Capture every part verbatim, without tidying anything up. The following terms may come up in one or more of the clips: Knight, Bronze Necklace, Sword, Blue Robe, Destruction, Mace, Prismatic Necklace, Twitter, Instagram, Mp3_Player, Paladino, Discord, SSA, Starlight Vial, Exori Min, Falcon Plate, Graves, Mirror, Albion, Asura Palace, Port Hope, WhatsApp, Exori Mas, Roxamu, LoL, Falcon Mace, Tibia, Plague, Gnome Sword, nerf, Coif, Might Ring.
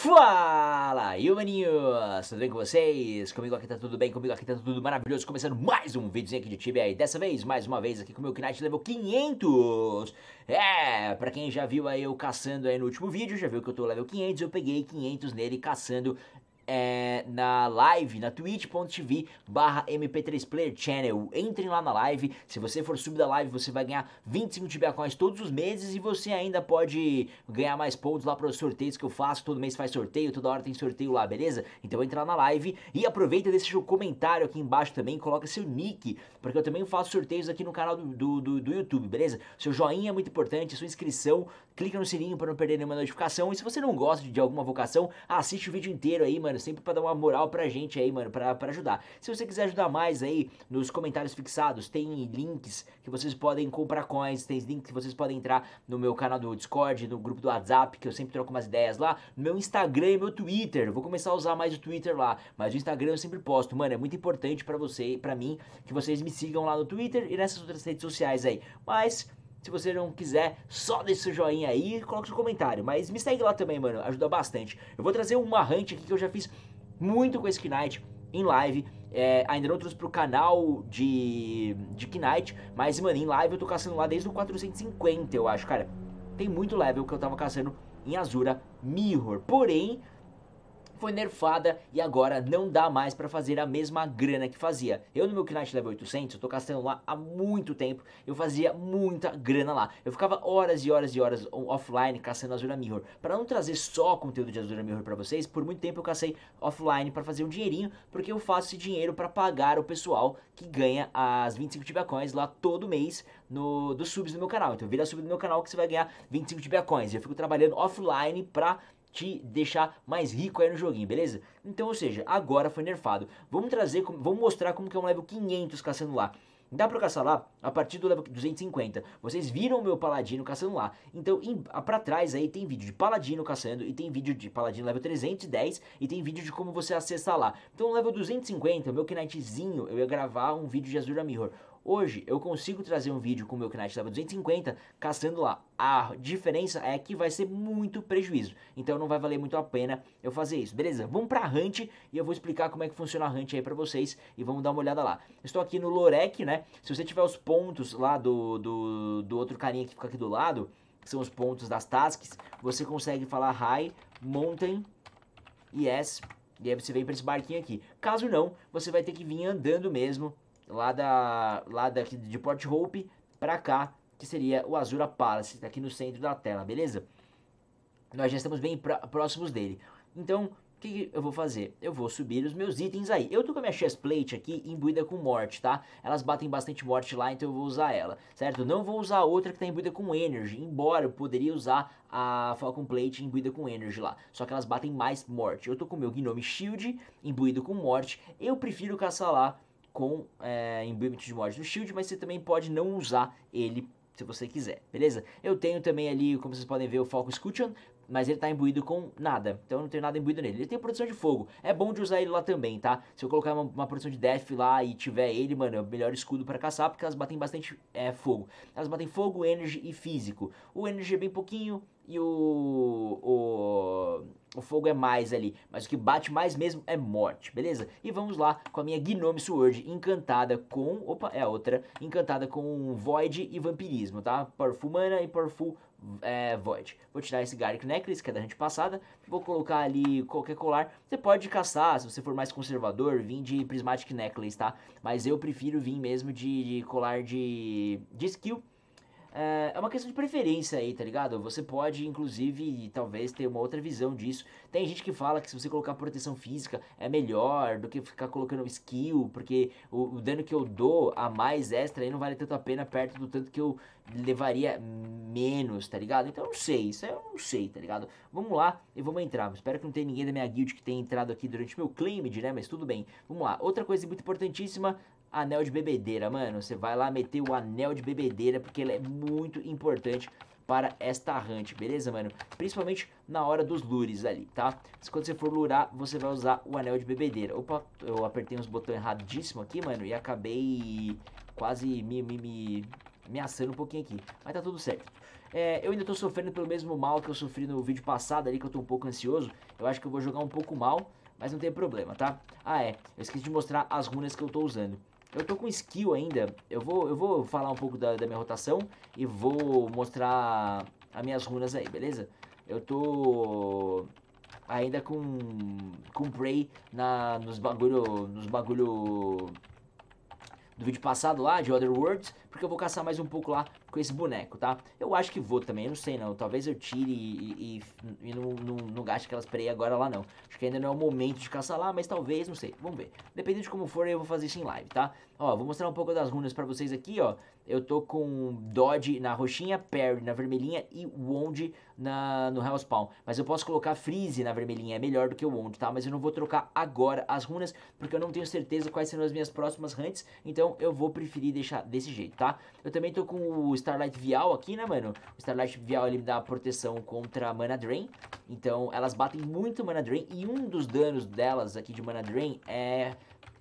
Fala, humaninhos! Tudo bem com vocês? Comigo aqui tá tudo bem, comigo aqui tá tudo maravilhoso. Começando mais um videozinho aqui de Tibia. E dessa vez, mais uma vez, aqui com o meu Knight level quinhentos. É, pra quem já viu aí eu caçando aí no último vídeo, já viu que eu tô level quinhentos, eu peguei quinhentos nele caçando... É, na live, na twitch ponto tv barra m p três player channel. Entrem lá na live. Se você for sub da live, você vai ganhar vinte e cinco Tibia Coins todos os meses. E você ainda pode ganhar mais pontos lá para os sorteios que eu faço. Todo mês faz sorteio, toda hora tem sorteio lá, beleza? Então entra lá na live e aproveita, deixa seu comentário aqui embaixo também. Coloca seu nick, porque eu também faço sorteios aqui no canal do, do, do, do YouTube, beleza? Seu joinha é muito importante, sua inscrição. Clica no sininho para não perder nenhuma notificação. E se você não gosta de alguma vocação, assiste o vídeo inteiro aí, mano. Sempre pra dar uma moral pra gente aí, mano, pra, pra ajudar. Se você quiser ajudar mais aí, nos comentários fixados tem links que vocês podem comprar coins, tem links que vocês podem entrar no meu canal do Discord, no grupo do WhatsApp, que eu sempre troco umas ideias lá, no meu Instagram e meu Twitter. Vou começar a usar mais o Twitter lá, mas o Instagram eu sempre posto. Mano, é muito importante pra você, pra mim, que vocês me sigam lá no Twitter e nessas outras redes sociais aí. Mas... se você não quiser, só deixa seu joinha aí e coloca seu comentário. Mas me segue lá também, mano. Ajuda bastante. Eu vou trazer uma hunt aqui que eu já fiz muito com esse Knight em live. É, ainda não trouxe pro canal de, de Knight. Mas, mano, em live eu tô caçando lá desde o quatrocentos e cinquenta, eu acho. Cara, tem muito level que eu tava caçando em Asura Mirror. Porém... foi nerfada e agora não dá mais pra fazer a mesma grana que fazia. Eu no meu Knight level oitocentos, eu tô castando lá há muito tempo, eu fazia muita grana lá. Eu ficava horas e horas e horas offline caçando Asura Mirror. Pra não trazer só conteúdo de Asura Mirror pra vocês, por muito tempo eu cacei offline pra fazer um dinheirinho, porque eu faço esse dinheiro pra pagar o pessoal que ganha as vinte e cinco Tibia Coins lá todo mês no, dos subs do meu canal. Então vira sub do meu canal que você vai ganhar vinte e cinco Tibia Coins. Eu fico trabalhando offline pra... te deixar mais rico aí no joguinho, beleza? Então, ou seja, agora foi nerfado. Vamos trazer, vamos mostrar como que é um level quinhentos caçando lá. Dá pra caçar lá a partir do level duzentos e cinquenta. Vocês viram o meu Paladino caçando lá. Então, em, pra trás aí tem vídeo de Paladino caçando e tem vídeo de Paladino level trezentos e dez e tem vídeo de como você acessar lá. Então, no level duzentos e cinquenta, meu Knightzinho, eu ia gravar um vídeo de Asura Mirror. Hoje eu consigo trazer um vídeo com o meu Knight level duzentos e cinquenta caçando lá. A diferença é que vai ser muito prejuízo, então não vai valer muito a pena eu fazer isso, beleza? Vamos pra Hunt e eu vou explicar como é que funciona a Hunt aí pra vocês e vamos dar uma olhada lá. Eu estou aqui no Lorec, né? Se você tiver os pontos lá do, do, do outro carinha que fica aqui do lado, que são os pontos das tasks, você consegue falar High, Mountain, Yes, e aí você vem pra esse barquinho aqui. Caso não, você vai ter que vir andando mesmo lá da lá daqui de Port Hope pra cá, que seria o Asura Palace, tá aqui no centro da tela, beleza? Nós já estamos bem pra, próximos dele. Então, o que, que eu vou fazer? Eu vou subir os meus itens aí. Eu tô com a minha Chestplate aqui imbuída com morte, tá? Elas batem bastante morte lá, então eu vou usar ela, certo? Não vou usar outra que tá imbuída com Energy, embora eu poderia usar a Falcon Plate imbuída com Energy lá. Só que elas batem mais morte. Eu tô com o meu Gnome Shield imbuído com morte. Eu prefiro caçar lá com é, imbuimento de morte no shield, mas você também pode não usar ele se você quiser, beleza? Eu tenho também ali, como vocês podem ver, o Falcon Scutcheon, mas ele tá imbuído com nada, então eu não tenho nada imbuído nele. Ele tem produção de fogo, é bom de usar ele lá também, tá? Se eu colocar uma, uma produção de death lá e tiver ele, mano, é o melhor escudo pra caçar, porque elas batem bastante é, fogo. Elas batem fogo, energy e físico. O energy é bem pouquinho e o... o... o fogo é mais ali, mas o que bate mais mesmo é morte, beleza? E vamos lá com a minha Gnome Sword encantada com... Opa, é a outra. Encantada com Void e Vampirismo, tá? Powerful Mana e Powerful é, Void. Vou tirar esse Garlic Necklace, que é da gente passada. Vou colocar ali qualquer colar. Você pode caçar, se você for mais conservador, vir de Prismatic Necklace, tá? Mas eu prefiro vir mesmo de, de colar de, de skill. É uma questão de preferência aí, tá ligado? Você pode, inclusive, talvez ter uma outra visão disso. Tem gente que fala que se você colocar proteção física é melhor do que ficar colocando skill, porque o, o dano que eu dou a mais extra aí não vale tanto a pena perto do tanto que eu levaria menos, tá ligado? Então eu não sei, isso aí eu não sei, tá ligado? Vamos lá e vamos entrar. Espero que não tenha ninguém da minha guild que tenha entrado aqui durante meu claimed, né? Mas tudo bem. Vamos lá. Outra coisa muito importantíssima... anel de bebedeira, mano, você vai lá meter o anel de bebedeira, porque ele é muito importante para esta hunt, beleza, mano? Principalmente na hora dos lures ali, tá? Quando você for lurar, você vai usar o anel de bebedeira. Opa, eu apertei uns botões erradíssimos aqui, mano, e acabei quase me, me, me ameaçando um pouquinho aqui, mas tá tudo certo. É, eu ainda tô sofrendo pelo mesmo mal que eu sofri no vídeo passado ali, que eu tô um pouco ansioso. Eu acho que eu vou jogar um pouco mal, mas não tem problema, tá? Ah é, eu esqueci de mostrar as runas que eu tô usando. Eu tô com skill ainda, eu vou, eu vou falar um pouco da, da minha rotação e vou mostrar as minhas runas aí, beleza? Eu tô ainda com, com Prey na, nos bagulho, nos bagulho do vídeo passado lá, de Other Worlds, porque eu vou caçar mais um pouco lá com esse boneco, tá? Eu acho que vou também, eu não sei não, talvez eu tire e, e, e não, não, não gaste aquelas Prey agora lá não. Acho que ainda não é o momento de caçar lá, mas talvez, não sei, vamos ver. Dependendo de como for, eu vou fazer isso em live, tá? Ó, vou mostrar um pouco das runas pra vocês aqui, ó. Eu tô com Dodge na roxinha, Parry na vermelhinha e Wound na, no Hellspawn. Mas eu posso colocar Freeze na vermelhinha, é melhor do que o Wound, tá? Mas eu não vou trocar agora as runas, porque eu não tenho certeza quais serão as minhas próximas hunts, então eu vou preferir deixar desse jeito, tá? Eu também tô com o Starlight Vial aqui, né, mano? O Starlight Vial, ele me dá proteção contra Mana Drain, então elas batem muito Mana Drain, e um dos danos delas aqui de Mana Drain é...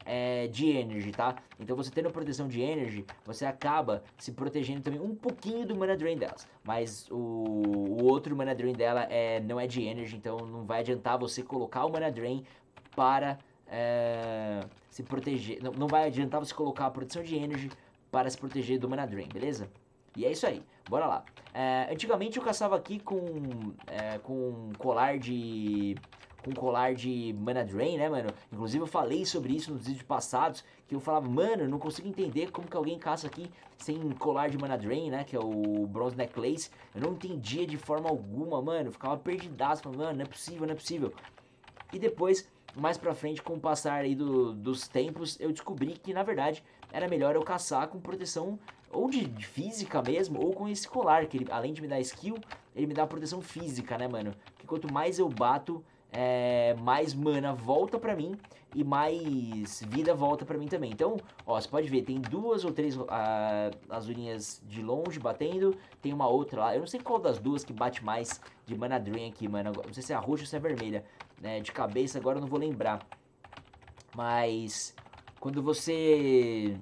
É, de energy, tá? Então você tendo proteção de energy, você acaba se protegendo também um pouquinho do mana drain delas. Mas o, o outro mana drain dela é, não é de energy, então não vai adiantar você colocar o mana drain para é, se proteger. Não, não vai adiantar você colocar a proteção de energy para se proteger do mana drain, beleza? E é isso aí, bora lá. É, antigamente eu caçava aqui com, é, com colar de... um colar de Mana Drain, né, mano? Inclusive eu falei sobre isso nos vídeos passados, que eu falava, mano, eu não consigo entender como que alguém caça aqui sem colar de Mana Drain, né, que é o Bronze Necklace. Eu não entendia de forma alguma, mano, eu ficava perdidaço, falando, mano, não é possível, não é possível. E depois, mais pra frente, com o passar aí do, dos tempos, eu descobri que, na verdade, era melhor eu caçar com proteção ou de física mesmo, ou com esse colar, que ele, além de me dar skill, ele me dá proteção física, né, mano? Porque quanto mais eu bato... É, mais mana volta pra mim e mais vida volta pra mim também. Então, ó, você pode ver, tem duas ou três a, azurinhas de longe batendo, tem uma outra lá, eu não sei qual das duas que bate mais de mana drain aqui, mano, não sei se é a roxa ou se é a vermelha, né, de cabeça agora eu não vou lembrar. Mas, quando você,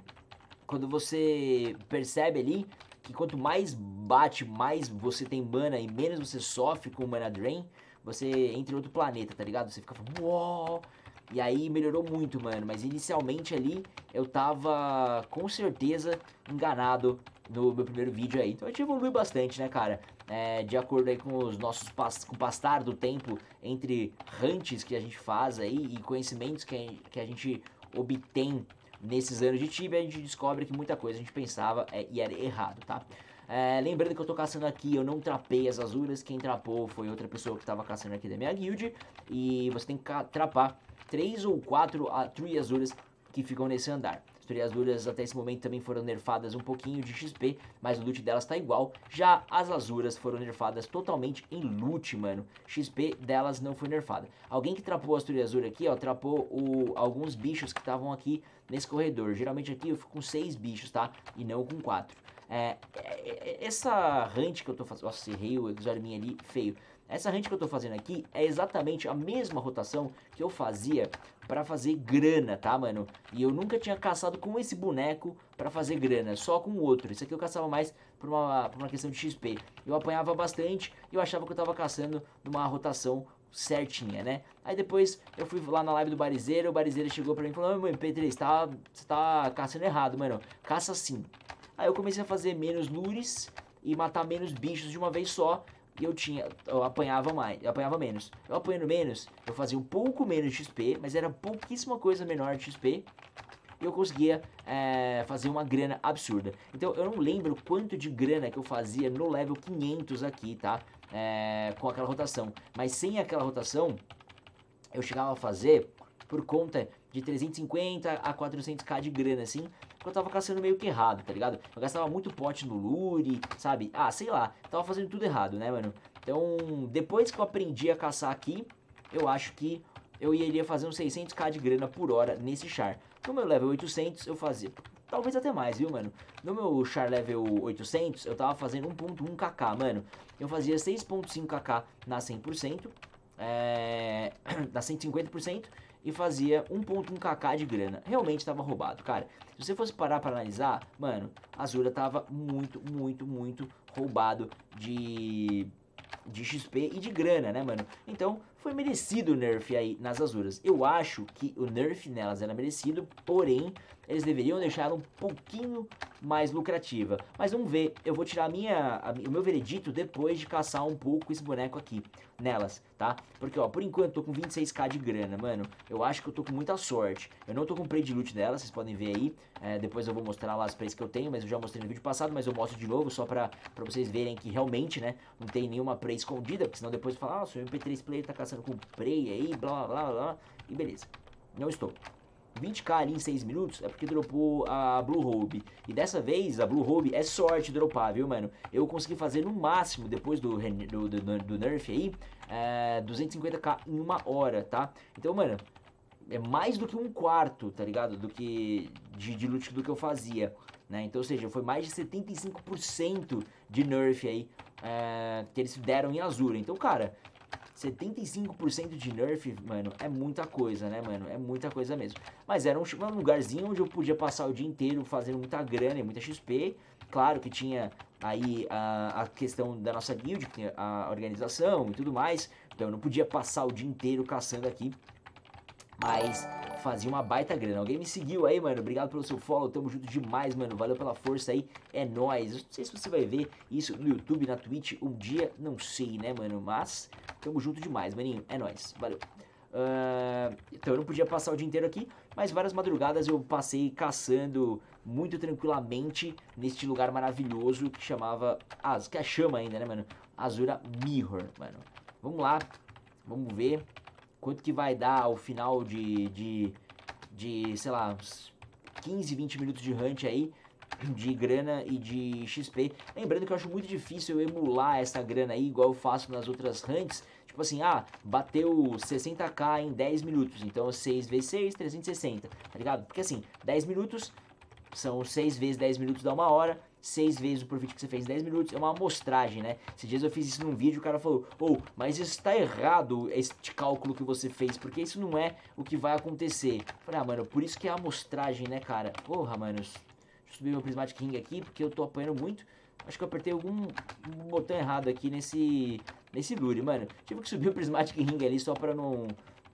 quando você percebe ali que quanto mais bate, mais você tem mana e menos você sofre com mana drain, você entra em outro planeta, tá ligado? Você fica falando, uou! E aí melhorou muito, mano. Mas inicialmente ali, eu tava com certeza enganado no meu primeiro vídeo aí. Então a gente evoluiu bastante, né, cara? É, de acordo aí com os nossos pas com o passar do tempo entre hunts que a gente faz aí e conhecimentos que a, que a gente obtém nesses anos de Tibia, a gente descobre que muita coisa a gente pensava é, e era errado, tá? É, lembrando que eu tô caçando aqui, eu não trapei as Asuras. Quem trapou foi outra pessoa que tava caçando aqui da minha guild. E você tem que trapar três ou quatro True Asuras que ficam nesse andar. As True Asuras até esse momento também foram nerfadas um pouquinho de X P, mas o loot delas tá igual. Já as Asuras foram nerfadas totalmente em loot, mano. X P delas não foi nerfada. Alguém que trapou as True Asuras aqui, ó, trapou o, alguns bichos que estavam aqui nesse corredor. Geralmente aqui eu fico com seis bichos, tá? E não com quatro. É, essa hunt que eu tô fazendo... Nossa, errei o Exori Min ali, feio. Essa hunt que eu tô fazendo aqui é exatamente a mesma rotação que eu fazia pra fazer grana, tá, mano? E eu nunca tinha caçado com esse boneco pra fazer grana, só com o outro. Isso aqui eu caçava mais por uma, por uma questão de X P. Eu apanhava bastante e eu achava que eu tava caçando numa rotação certinha, né? Aí depois eu fui lá na live do Barizeiro, o Barizeiro chegou pra mim e falou, meu M P três, você tá, tá caçando errado, mano. Caça assim. Aí eu comecei a fazer menos lures e matar menos bichos de uma vez só. E eu tinha, eu apanhava mais, eu apanhava menos. Eu apanhando menos, eu fazia um pouco menos de X P, mas era pouquíssima coisa menor de X P. E eu conseguia é, fazer uma grana absurda. Então eu não lembro quanto de grana que eu fazia no level quinhentos aqui, tá? É, com aquela rotação. Mas sem aquela rotação, eu chegava a fazer por conta de trezentos e cinquenta a quatrocentos k de grana, assim. Eu tava caçando meio que errado, tá ligado? Eu gastava muito pote no lure, sabe? Ah, sei lá, tava fazendo tudo errado, né, mano? Então, depois que eu aprendi a caçar aqui, eu acho que eu iria fazer uns seiscentos k de grana por hora nesse char. No meu level oitocentos eu fazia, talvez até mais, viu, mano? No meu char level oitocentos eu tava fazendo um ponto um k k, mano. Eu fazia seis ponto cinco k k na cem por cento, é... na cento e cinquenta por cento. e fazia um ponto um k de grana. Realmente tava roubado, cara. Se você fosse parar pra analisar, mano, a Asura tava muito, muito, muito roubado de... de X P e de grana, né, mano? Então, foi merecido o nerf aí nas Asuras. Eu acho que o nerf nelas era merecido, porém, eles deveriam deixar um pouquinho mais lucrativa. Mas vamos ver, eu vou tirar a minha, a, o meu veredito depois de caçar um pouco esse boneco aqui nelas, tá? Porque, ó, por enquanto eu tô com vinte e seis k de grana, mano. Eu acho que eu tô com muita sorte. Eu não tô com prey de loot delas, vocês podem ver aí. É, depois eu vou mostrar lá as preys que eu tenho, mas eu já mostrei no vídeo passado, mas eu mostro de novo só pra, pra vocês verem que realmente, né, não tem nenhuma prey escondida, porque senão depois falar, ah, seu M P três player tá caçando com prey aí, blá, blá, blá, blá, e beleza. Não estou. vinte k ali em seis minutos é porque dropou a Blue Robe. E dessa vez a Blue Robe é sorte dropar, viu, mano? Eu consegui fazer no máximo, depois do, do, do, do nerf aí, é, duzentos e cinquenta k em uma hora, tá? Então, mano, é mais do que um quarto, tá ligado? Do que de, de loot do que eu fazia, né? Então, ou seja, foi mais de setenta e cinco por cento de nerf aí é, que eles deram em Asura. Então, cara... setenta e cinco por cento de nerf, mano, é muita coisa, né, mano? É muita coisa mesmo. Mas era um, um lugarzinho onde eu podia passar o dia inteiro fazendo muita grana e muita X P. Claro que tinha aí a, a questão da nossa guild, a organização e tudo mais. Então eu não podia passar o dia inteiro caçando aqui. Mas fazia uma baita grana. Alguém me seguiu aí, mano. Obrigado pelo seu follow. Tamo junto demais, mano. Valeu pela força aí. É nóis. Eu não sei se você vai ver isso no YouTube, na Twitch um dia. Não sei, né, mano? Mas tamo junto demais, maninho. É nóis. Valeu. Uh, então eu não podia passar o dia inteiro aqui, mas várias madrugadas eu passei caçando muito tranquilamente neste lugar maravilhoso que chamava... Ah, que chama ainda, né, mano? Asura Mirror, mano. Vamos lá. Vamos ver... Quanto que vai dar ao final de, de, de, sei lá, uns quinze, vinte minutos de hunt aí, de grana e de X P. Lembrando que eu acho muito difícil eu emular essa grana aí, igual eu faço nas outras hunts. Tipo assim, ah, bateu sessenta k em dez minutos, então seis vezes seis, trezentos e sessenta, tá ligado? Porque assim, dez minutos são seis vezes dez minutos dá uma hora. seis vezes o profit que você fez em dez minutos, é uma amostragem, né? Esses dias eu fiz isso num vídeo, o cara falou, oh, mas isso tá errado, este cálculo que você fez, porque isso não é o que vai acontecer. Eu falei, ah, mano, por isso que é amostragem, né, cara? Porra, mano, deixa eu subir meu Prismatic Ring aqui, porque eu tô apanhando muito. Acho que eu apertei algum botão errado aqui nesse, nesse lure, mano. Tive que subir o Prismatic Ring ali só pra não,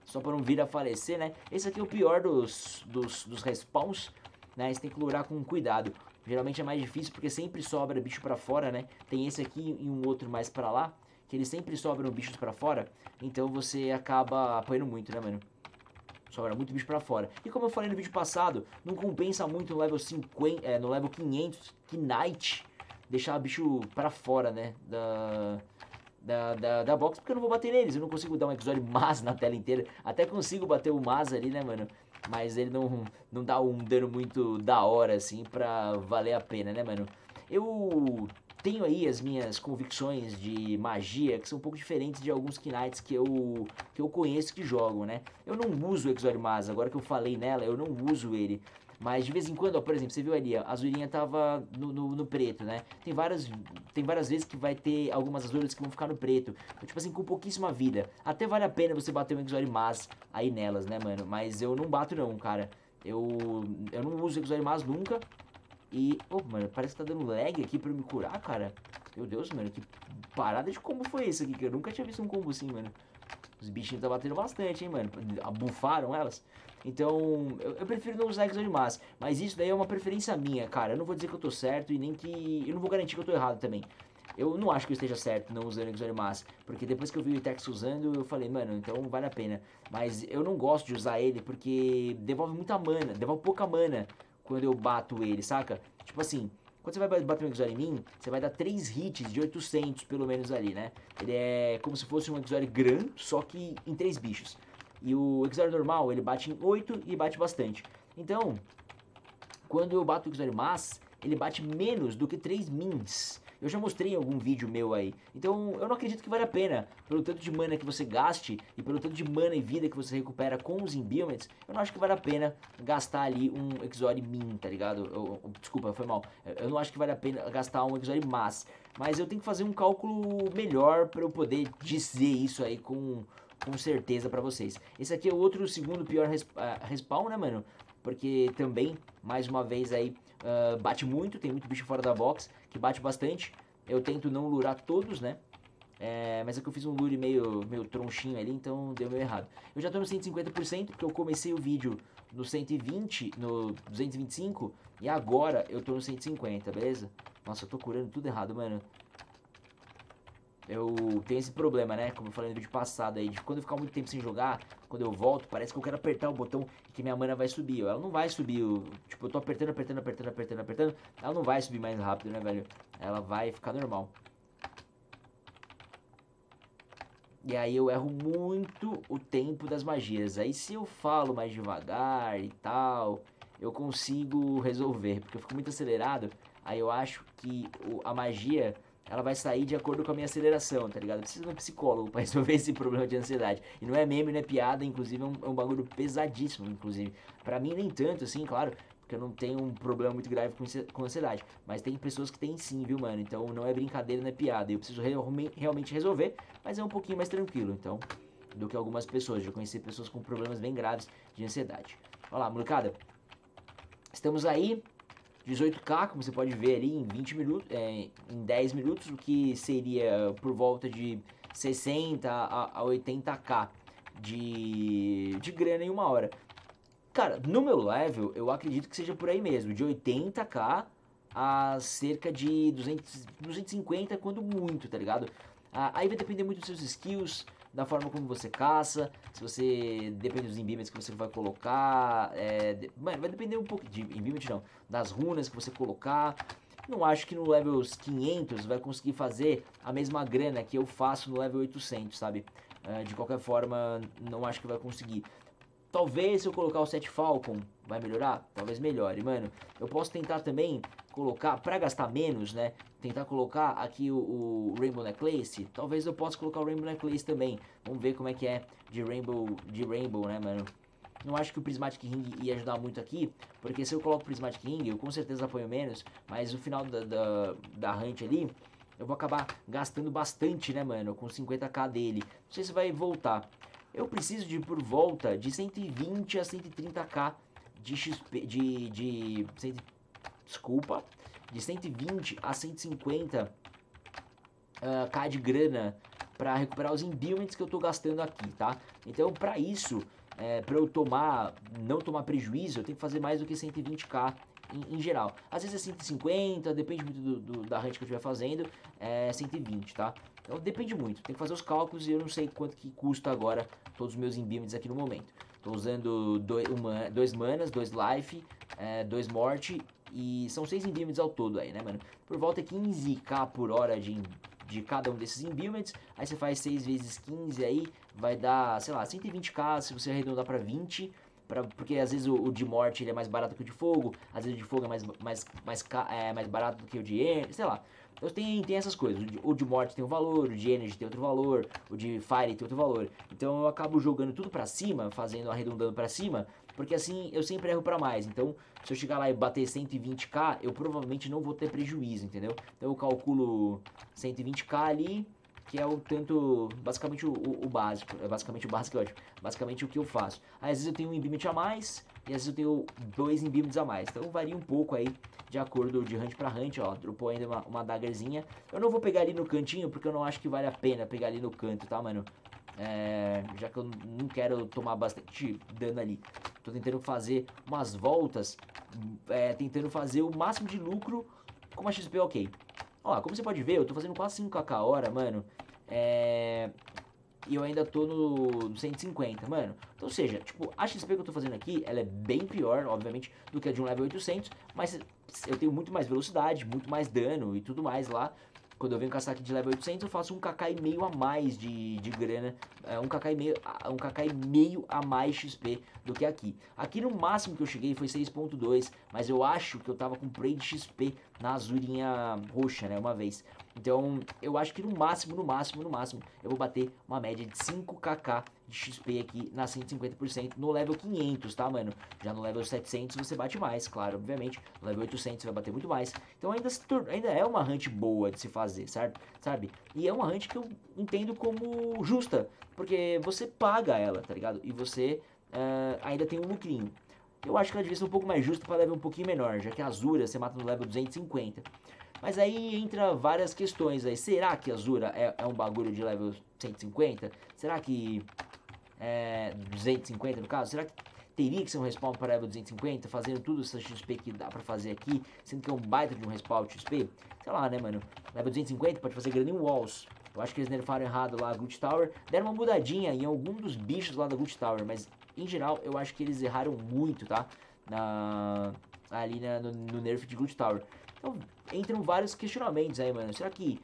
só pra não vir a falecer, né? Esse aqui é o pior dos, dos, dos respawns, né? Você tem que lurar com cuidado. Geralmente é mais difícil porque sempre sobra bicho pra fora, né? Tem esse aqui e um outro mais pra lá, que eles sempre sobram bichos pra fora. Então você acaba apanhando muito, né, mano? Sobra muito bicho pra fora. E como eu falei no vídeo passado, não compensa muito no level, cinquenta, é, no level quinhentos que Knight deixar bicho pra fora, né? Da... Da, da, da box, porque eu não vou bater neles. Eu não consigo dar um Exori Mas na tela inteira. Até consigo bater o Mas ali, né, mano? Mas ele não, não dá um dano muito da hora, assim, pra valer a pena, né, mano? Eu tenho aí as minhas convicções de magia, que são um pouco diferentes de alguns Knights que eu, que eu conheço que jogam, né? Eu não uso o Exori Mas, agora que eu falei nela, eu não uso ele. Mas de vez em quando, ó, por exemplo, você viu ali, ó, a azurinha tava no, no, no preto, né? Tem várias, tem várias vezes que vai ter algumas azuras que vão ficar no preto. Tipo assim, com pouquíssima vida. Até vale a pena você bater um Exori Mas aí nelas, né, mano? Mas eu não bato não, cara. Eu, eu não uso Exori Mas nunca. E, oh, mano, parece que tá dando lag aqui pra eu me curar, cara. Meu Deus, mano, que parada de combo foi esse aqui? Que eu nunca tinha visto um combo assim, mano. Os bichinhos tá batendo bastante, hein, mano? Abufaram elas. Então, eu, eu prefiro não usar Exori Mas. Mas isso daí é uma preferência minha, cara. Eu não vou dizer que eu tô certo e nem que... Eu não vou garantir que eu tô errado também. Eu não acho que eu esteja certo não usando Exori Mas. Porque depois que eu vi o Itex usando, eu falei, mano, então vale a pena. Mas eu não gosto de usar ele porque devolve muita mana. Devolve pouca mana quando eu bato ele, saca? Tipo assim... Quando você vai bater um Exori Min, você vai dar três hits de oitocentos, pelo menos ali, né? Ele é como se fosse um Exori Gran, só que em três bichos. E o Exori normal, ele bate em oito e bate bastante. Então, quando eu bato o Exori Mas, ele bate menos do que três mins. Eu já mostrei em algum vídeo meu aí. Então, eu não acredito que vale a pena. Pelo tanto de mana que você gaste e pelo tanto de mana e vida que você recupera com os imbuements, eu não acho que vale a pena gastar ali um Exori Min, tá ligado? Eu, eu, desculpa, foi mal. Eu não acho que vale a pena gastar um Exori Mas. Mas eu tenho que fazer um cálculo melhor pra eu poder dizer isso aí com, com certeza pra vocês. Esse aqui é outro segundo pior respawn, né, mano? Porque também, mais uma vez aí, uh, bate muito, tem muito bicho fora da box, que bate bastante. Eu tento não lurar todos, né? É, mas é que eu fiz um lure meio, meio tronchinho ali, então deu meio errado. Eu já tô no cento e cinquenta por cento, porque eu comecei o vídeo no cento e vinte, no duzentos e vinte e cinco, e agora eu tô no cento e cinquenta, beleza? Nossa, eu tô curando tudo errado, mano. Eu tenho esse problema, né? Como eu falei no vídeo passado aí, de quando eu ficar muito tempo sem jogar, quando eu volto, parece que eu quero apertar o botão e que minha mana vai subir. Ela não vai subir, eu, tipo, eu tô apertando, apertando, apertando, apertando, apertando. Ela não vai subir mais rápido, né, velho? Ela vai ficar normal. E aí eu erro muito o tempo das magias. Aí se eu falo mais devagar e tal, eu consigo resolver. Porque eu fico muito acelerado, aí eu acho que a magia... ela vai sair de acordo com a minha aceleração, tá ligado? Eu preciso de um psicólogo pra resolver esse problema de ansiedade. E não é meme, não é piada, inclusive é um, é um bagulho pesadíssimo, inclusive. Pra mim nem tanto, assim, claro, porque eu não tenho um problema muito grave com, com ansiedade. Mas tem pessoas que tem sim, viu, mano? Então não é brincadeira, não é piada. Eu preciso re realmente resolver, mas é um pouquinho mais tranquilo, então, do que algumas pessoas. Já conheci pessoas com problemas bem graves de ansiedade. Olha lá, molecada. Estamos aí... dezoito K, como você pode ver ali, em vinte minutos, é, em dez minutos, o que seria por volta de sessenta a oitenta K de, de grana em uma hora. Cara, no meu level, eu acredito que seja por aí mesmo, de oitenta K a cerca de duzentos, duzentos e cinquenta, quando muito, tá ligado? Ah, aí vai depender muito dos seus skills, da forma como você caça, se você... depende dos embiments que você vai colocar, é, de, mano, vai depender um pouco de embiments não, das runas que você colocar. Não acho que no level quinhentos vai conseguir fazer a mesma grana que eu faço no level oitocentos, sabe? Uh, de qualquer forma, não acho que vai conseguir. Talvez se eu colocar o sete Falcon, vai melhorar? Talvez melhore, mano. Eu posso tentar também colocar, pra gastar menos, né? Tentar colocar aqui o, o Rainbow Necklace. Talvez eu possa colocar o Rainbow Necklace também. Vamos ver como é que é de Rainbow, de Rainbow, né, mano? Não acho que o Prismatic Ring ia ajudar muito aqui, porque se eu coloco o Prismatic Ring, eu com certeza apoio menos, mas no final da, da, da hunt ali, eu vou acabar gastando bastante, né, mano? Com cinquenta K dele. Não sei se vai voltar. Eu preciso de por volta de cento e vinte a cento e trinta K de X P, de... de cento, desculpa... de cento e vinte a cento e cinquenta K de grana para recuperar os imbuements que eu tô gastando aqui, tá? Então, para isso, é, para eu tomar, não tomar prejuízo, eu tenho que fazer mais do que cento e vinte K em, em geral. Às vezes é cento e cinquenta, depende muito do, do, da hunt que eu estiver fazendo, é cento e vinte, tá? Então, depende muito. Tem que fazer os cálculos e eu não sei quanto que custa agora todos os meus imbuements aqui no momento. Tô usando dois, uma, dois manas, dois life, é, dois morte... E são seis imbuements ao todo aí, né, mano? Por volta de quinze K por hora de, de cada um desses imbuements. Aí você faz seis vezes quinze aí, vai dar, sei lá, cento e vinte K se você arredondar pra vinte. Pra, porque às vezes o, o de morte ele é mais barato que o de fogo. Às vezes o de fogo é mais, mais, mais, é, mais barato do que o de energy, sei lá. Então tem, tem essas coisas. O de, o de morte tem um valor, o de energy tem outro valor, o de fire tem outro valor. Então eu acabo jogando tudo pra cima, fazendo, arredondando pra cima... Porque assim, eu sempre erro pra mais, então se eu chegar lá e bater cento e vinte K, eu provavelmente não vou ter prejuízo, entendeu? Então eu calculo cento e vinte K ali, que é o tanto, basicamente o, o, o básico, é basicamente o básico, é ótimo, basicamente o que eu faço. Aí às vezes eu tenho um imbuement a mais, e às vezes eu tenho dois imbuements a mais, então varia um pouco aí, de acordo de hunt pra hunt, ó, dropou ainda uma, uma daggerzinha. Eu não vou pegar ali no cantinho, porque eu não acho que vale a pena pegar ali no canto, tá, mano? É, já que eu não quero tomar bastante dano ali. Tô tentando fazer umas voltas, é, tentando fazer o máximo de lucro com uma X P ok. Ó, como você pode ver, eu tô fazendo quase cinco K a hora, mano. É... E eu ainda tô no cento e cinquenta, mano. Então, ou seja, tipo, a X P que eu tô fazendo aqui, ela é bem pior, obviamente, do que a de um level oitocentos. Mas eu tenho muito mais velocidade, muito mais dano e tudo mais lá. Quando eu venho caçar aqui de level oitocentos, eu faço um K K e meio a mais de, de grana, é, um K K e meio a mais X P do que aqui. Aqui no máximo que eu cheguei foi seis ponto dois, mas eu acho que eu tava com play de X P na azurinha roxa, né, uma vez. Então, eu acho que no máximo, no máximo, no máximo, eu vou bater uma média de cinco k k de X P aqui na cento e cinquenta por cento no level quinhentos, tá, mano? Já no level setecentos você bate mais, claro, obviamente. No level oitocentos você vai bater muito mais. Então, ainda, se tor- ainda é uma hunt boa de se fazer, certo? Sabe? E é uma hunt que eu entendo como justa, porque você paga ela, tá ligado? E você uh, ainda tem um lucrinho. Eu acho que ela devia ser um pouco mais justa para level um pouquinho menor, já que a Asura você mata no level duzentos e cinquenta. Mas aí entra várias questões aí. Será que a Asura é, é um bagulho de level cento e cinquenta? Será que... É, duzentos e cinquenta no caso? Será que teria que ser um respawn para level duzentos e cinquenta? Fazendo tudo essa X P que dá pra fazer aqui, sendo que é um baita de um respawn X P? Sei lá, né, mano? Level duzentos e cinquenta pode fazer grande em walls. Eu acho que eles nerfaram errado lá a Good Tower. Deram uma mudadinha em algum dos bichos lá da Good Tower, mas em geral eu acho que eles erraram muito, tá? Na... Ali na, no, no nerf de Good Tower. Então, entram vários questionamentos aí, mano. Será que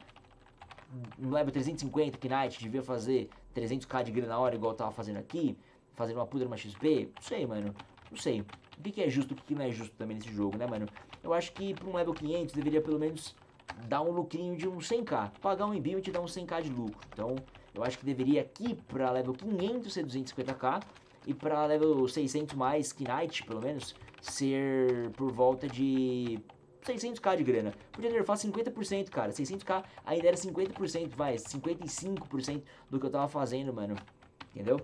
no level trezentos e cinquenta que Knight devia fazer trezentos k de grana na hora, igual eu tava fazendo aqui? Fazendo uma pudra, uma X P? Não sei, mano. Não sei. O que, que é justo, o que, que não é justo também nesse jogo, né, mano? Eu acho que pra um level quinhentos deveria pelo menos dar um lucrinho de uns cem k. Pagar um imbill e te dar uns cem k de lucro. Então, eu acho que deveria aqui pra level quinhentos ser duzentos e cinquenta k. E pra level seiscentos mais que Knight, pelo menos, ser por volta de... seiscentos k de grana. Podia nerfar cinquenta por cento, cara. seiscentos k ainda era cinquenta por cento, vai. cinquenta e cinco por cento do que eu tava fazendo, mano. Entendeu?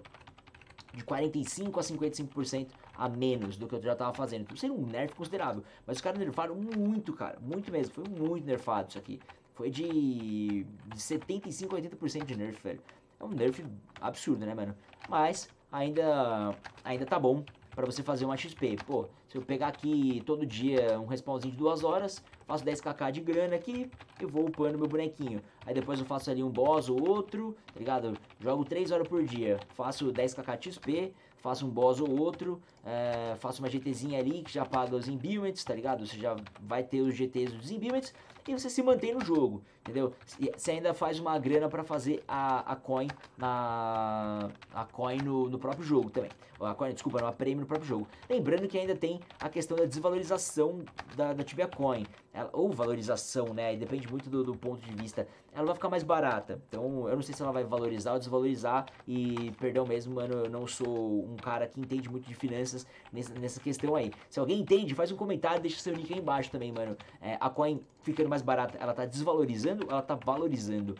De quarenta e cinco por cento a cinquenta e cinco por cento a menos do que eu já tava fazendo. Então seria um nerf considerável. Mas os caras nerfaram muito, cara. Muito mesmo. Foi muito nerfado isso aqui. Foi de, de setenta e cinco por cento a oitenta por cento de nerf, velho. É um nerf absurdo, né, mano? Mas ainda, ainda tá bom. Pra você fazer uma X P, pô, se eu pegar aqui todo dia um respawnzinho de duas horas, faço dez k k de grana aqui e vou upando meu bonequinho. Aí depois eu faço ali um boss ou outro, tá ligado? Jogo três horas por dia, faço dez k k de X P, faço um boss ou outro, é, faço uma GTzinha ali que já paga os imbuements, tá ligado? Você já vai ter os G Ts dos imbuements e você se mantém no jogo, entendeu? Você ainda faz uma grana pra fazer a, a coin, na, a coin no, no próprio jogo também. A coin, desculpa, uma prêmio no próprio jogo. Lembrando que ainda tem a questão da desvalorização da, da Tibia Coin. Ela, ou valorização, né? E depende muito do, do ponto de vista. Ela vai ficar mais barata. Então, eu não sei se ela vai valorizar ou desvalorizar. E, perdão mesmo, mano, eu não sou um cara que entende muito de finanças nessa, nessa questão aí. Se alguém entende, faz um comentário, deixa seu link aí embaixo também, mano. É, a coin ficando mais barata, ela tá desvalorizando ou ela tá valorizando?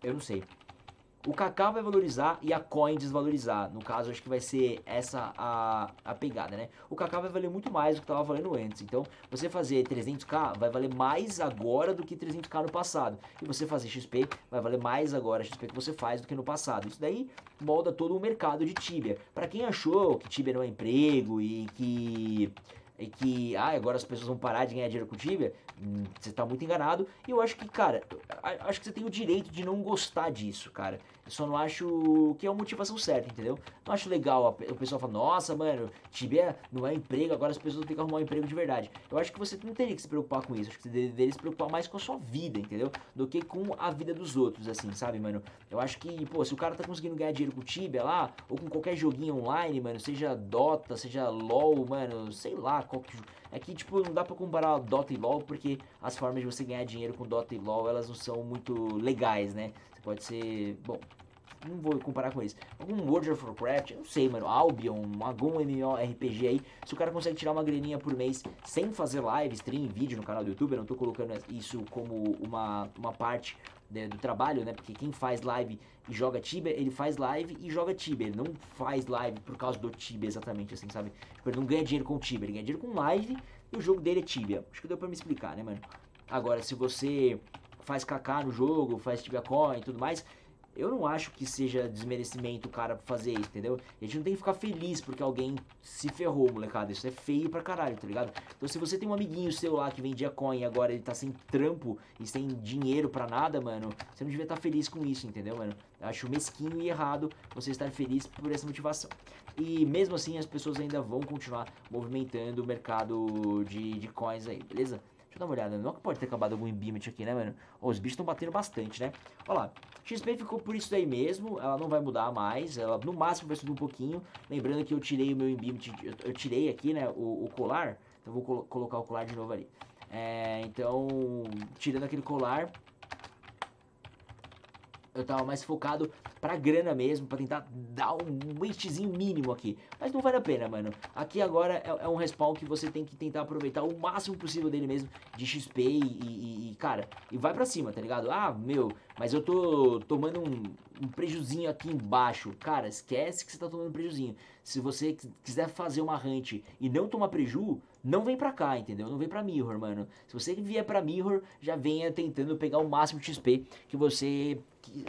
Eu não sei. O K K vai valorizar e a coin desvalorizar. No caso, acho que vai ser essa a, a pegada, né? O K K vai valer muito mais do que estava valendo antes. Então, você fazer trezentos k vai valer mais agora do que trezentos k no passado. E você fazer X P vai valer mais agora a X P que você faz do que no passado. Isso daí molda todo o mercado de Tibia. Pra quem achou que Tibia não é emprego e que... E que, ah, agora as pessoas vão parar de ganhar dinheiro com Tibia, hum, você tá muito enganado. E eu acho que, cara, acho que você tem o direito de não gostar disso, cara. Eu só não acho que é uma motivação certa, entendeu? Não acho legal a, o pessoal falar, nossa, mano, Tibia não é emprego, agora as pessoas vão ter que arrumar um emprego de verdade. Eu acho que você não teria que se preocupar com isso. Acho que você deveria se preocupar mais com a sua vida, entendeu? Do que com a vida dos outros, assim, sabe, mano? Eu acho que, pô, se o cara tá conseguindo ganhar dinheiro com Tibia lá, ou com qualquer joguinho online, mano, seja Dota, seja LoL, mano, sei lá, é que, tipo, não dá pra comparar Dota e LoL, porque as formas de você ganhar dinheiro com Dota e LoL, elas não são muito legais, né? Você pode ser... Bom, não vou comparar com isso. Algum World of Warcraft, eu não sei, mano, Albion, algum MMORPG aí, se o cara consegue tirar uma graninha por mês sem fazer live, stream, vídeo no canal do YouTube, eu não tô colocando isso como uma, uma parte... do trabalho, né, porque quem faz live e joga Tibia, ele faz live e joga Tibia, ele não faz live por causa do Tibia exatamente, assim, sabe, ele não ganha dinheiro com Tibia, ele ganha dinheiro com live e o jogo dele é Tibia, acho que deu pra me explicar, né, mano. Agora, se você faz K K no jogo, faz Tibia Coin e tudo mais, eu não acho que seja desmerecimento o cara fazer isso, entendeu? A gente não tem que ficar feliz porque alguém se ferrou, molecada. Isso é feio pra caralho, tá ligado? Então se você tem um amiguinho seu lá que vendia coin e agora ele tá sem trampo e sem dinheiro pra nada, mano, você não devia estar feliz com isso, entendeu, mano? Eu acho mesquinho e errado você estar feliz por essa motivação. E mesmo assim as pessoas ainda vão continuar movimentando o mercado de, de coins aí, beleza? Deixa eu dar uma olhada, não pode ter acabado algum imbimet aqui, né, mano? Ó, os bichos estão batendo bastante, né? Ó lá, X P ficou por isso daí mesmo, ela não vai mudar mais, ela no máximo vai subir um pouquinho. Lembrando que eu tirei o meu imbimet, eu, eu tirei aqui, né, o, o colar, então vou colo- colocar o colar de novo ali. É, então, tirando aquele colar, eu tava mais focado pra grana mesmo, pra tentar dar um wastezinho mínimo aqui. Mas não vale a pena, mano. Aqui agora é, é um respawn que você tem que tentar aproveitar o máximo possível dele mesmo, de X P e, e, e cara, e vai pra cima, tá ligado? Ah, meu, mas eu tô tomando um, um prejuzinho aqui embaixo. Cara, esquece que você tá tomando prejuzinho. Se você quiser fazer uma hunt e não tomar preju, não vem pra cá, entendeu? Não vem pra Mirror, mano. Se você vier pra Mirror, já venha tentando pegar o máximo de X P que você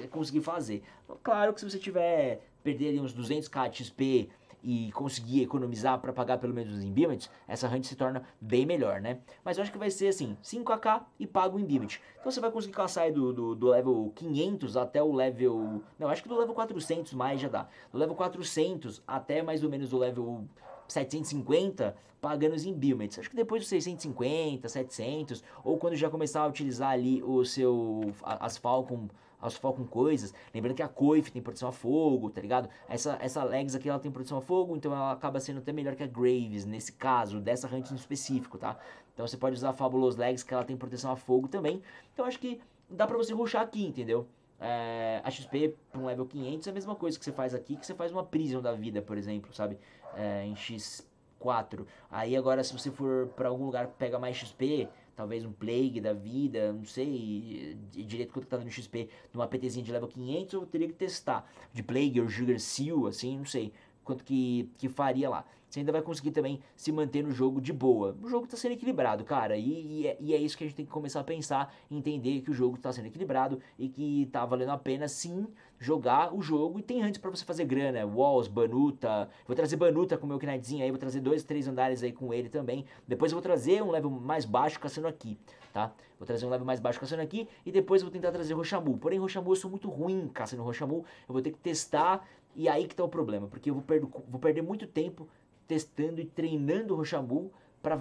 conseguir fazer. Claro que se você tiver, perder ali uns duzentos k de X P e conseguir economizar pra pagar pelo menos os imbimments, essa hunt se torna bem melhor, né? Mas eu acho que vai ser assim, cinco a k e paga o imbimmit. Então você vai conseguir caçar do, do, do level quinhentos até o level... Não, acho que do level quatrocentos mais já dá. Do level quatrocentos até mais ou menos o level setecentos e cinquenta, pagando os imbimmits. Acho que depois dos seiscentos e cinquenta, setecentos, ou quando já começar a utilizar ali o seu... as Falcon... as Falcon coisas, lembrando que a Coif tem proteção a fogo, tá ligado? Essa, essa Legs aqui, ela tem proteção a fogo, então ela acaba sendo até melhor que a Graves, nesse caso, dessa hunt em específico, tá? Então você pode usar a Fabulous Legs, que ela tem proteção a fogo também, então acho que dá pra você rushar aqui, entendeu? É, a X P pra um level quinhentos é a mesma coisa que você faz aqui, que você faz uma Prison da vida, por exemplo, sabe? É, em X quatro, aí agora se você for pra algum lugar que pega mais X P... Talvez um Plague da vida, não sei direito quanto tá dando X P numa PTzinha de level quinhentos, eu teria que testar. De Plague ou Sugar Seal, assim, não sei quanto que, que faria lá. Você ainda vai conseguir também se manter no jogo de boa. O jogo tá sendo equilibrado, cara, e, e, é, e é isso que a gente tem que começar a pensar, entender que o jogo tá sendo equilibrado e que tá valendo a pena, sim, jogar o jogo. E tem hunts pra você fazer grana, walls, Banuta, vou trazer Banuta com o meu Knightzinho aí, vou trazer dois, três andares aí com ele também. Depois eu vou trazer um level mais baixo caçando aqui, tá? Vou trazer um level mais baixo caçando aqui e depois eu vou tentar trazer Roxamu. Porém, Roxamu eu sou muito ruim caçando Roxamu, eu vou ter que testar e aí que tá o problema, porque eu vou, perdo, vou perder muito tempo testando e treinando o Roxamu pra,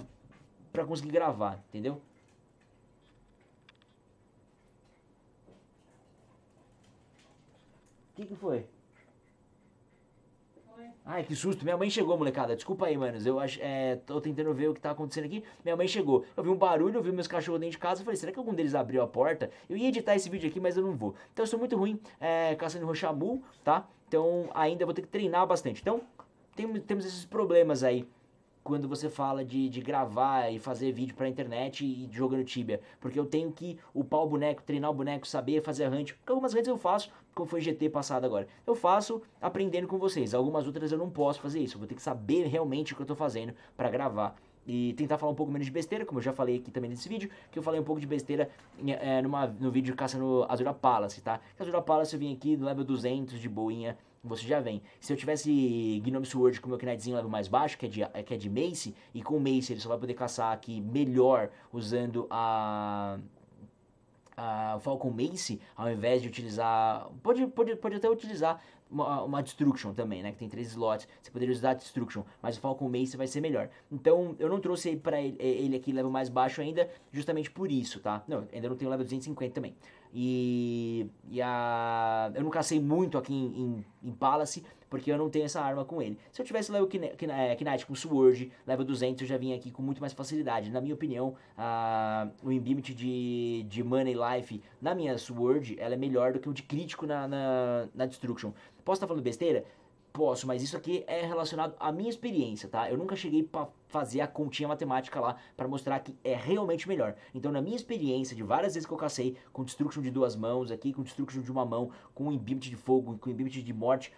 pra conseguir gravar, entendeu? O que que foi? Oi. Ai, que susto, minha mãe chegou, molecada, desculpa aí, manos, eu acho, é, tô tentando ver o que tá acontecendo aqui, minha mãe chegou, eu vi um barulho, eu vi meus cachorros dentro de casa, eu falei, será que algum deles abriu a porta? Eu ia editar esse vídeo aqui, mas eu não vou, então eu sou muito ruim é, caçando Roxamu, tá? Então ainda vou ter que treinar bastante, então... Temos esses problemas aí quando você fala de, de gravar e fazer vídeo pra internet e jogando Tibia. Porque eu tenho que upar o boneco, treinar o boneco, saber fazer a hunt. Porque algumas hunts eu faço, como foi G T passado agora. Eu faço aprendendo com vocês. Algumas outras eu não posso fazer isso. Eu vou ter que saber realmente o que eu tô fazendo pra gravar. E tentar falar um pouco menos de besteira, como eu já falei aqui também nesse vídeo, que eu falei um pouco de besteira é, numa, no vídeo caçando Asura Palace, tá? Asura Palace eu vim aqui no level duzentos de boinha, você já vem. Se eu tivesse Gnome Sword com o meu Knightzinho level mais baixo, que é, de, que é de Mace, e com o Mace ele só vai poder caçar aqui melhor usando a... a Falcon Mace, ao invés de utilizar... Pode, pode, pode até utilizar... Uma, uma Destruction também, né, que tem três slots, você poderia usar a Destruction, mas o Falcon Mace vai ser melhor. Então, eu não trouxe pra ele, ele aqui level mais baixo ainda, justamente por isso, tá? Não, ainda não tenho level duzentos e cinquenta também. E, e a... eu não cacei muito aqui em, em, em Palace, porque eu não tenho essa arma com ele. Se eu tivesse level Knight com Sword, level duzentos, eu já vinha aqui com muito mais facilidade. Na minha opinião, a, o imbimmit de, de Money Life na minha Sword, ela é melhor do que o de crítico na, na, na Destruction. Posso estar falando besteira? Posso, mas isso aqui é relacionado à minha experiência, tá? Eu nunca cheguei pra fazer a continha matemática lá pra mostrar que é realmente melhor. Então, na minha experiência, de várias vezes que eu cacei com Destruction de duas mãos aqui, com Destruction de uma mão, com Imbimmit de fogo, com Imbimmit de morte,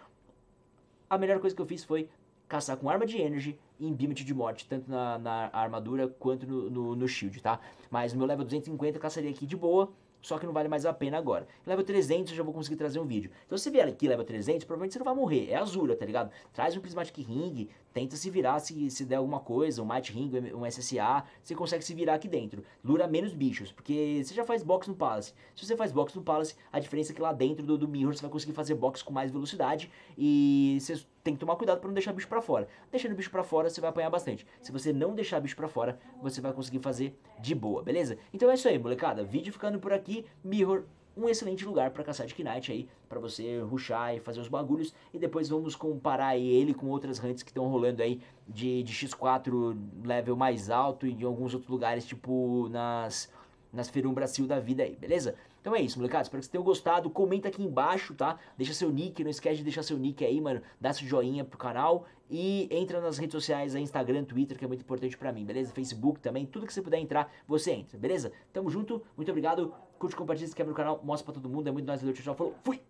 a melhor coisa que eu fiz foi caçar com arma de energy e Imbimmit de morte, tanto na, na armadura quanto no, no, no shield, tá? Mas no meu level duzentos e cinquenta eu caçaria aqui de boa, só que não vale mais a pena agora. Level trezentos eu já vou conseguir trazer um vídeo. Então se você vier aqui level trezentos, provavelmente você não vai morrer. É Asura, tá ligado? Traz um Prismatic Ring, tenta se virar se, se der alguma coisa, um Might Ring, um S S A, você consegue se virar aqui dentro. Lura menos bichos, porque você já faz box no Palace. Se você faz box no Palace, a diferença é que lá dentro do, do Mirror você vai conseguir fazer box com mais velocidade e você tem que tomar cuidado pra não deixar bicho pra fora. Deixando bicho pra fora, você vai apanhar bastante. Se você não deixar bicho pra fora, você vai conseguir fazer de boa, beleza? Então é isso aí, molecada. Vídeo ficando por aqui. Mirror um excelente lugar para caçar de Knight aí, para você rushar e fazer os bagulhos. E depois vamos comparar ele com outras hunts que estão rolando aí de, de X quatro level mais alto e de alguns outros lugares, tipo nas, nas Ferum Brasil da vida aí, beleza? Então é isso, molecada, espero que vocês tenham gostado, comenta aqui embaixo, tá? Deixa seu nick, não esquece de deixar seu nick aí, mano, dá seu joinha pro canal e entra nas redes sociais aí, Instagram, Twitter, que é muito importante pra mim, beleza? Facebook também, tudo que você puder entrar, você entra, beleza? Tamo junto, muito obrigado, curte, compartilha, se inscreve no canal, mostra pra todo mundo, é muito nóis, valeu, tchau, tchau, falou, fui!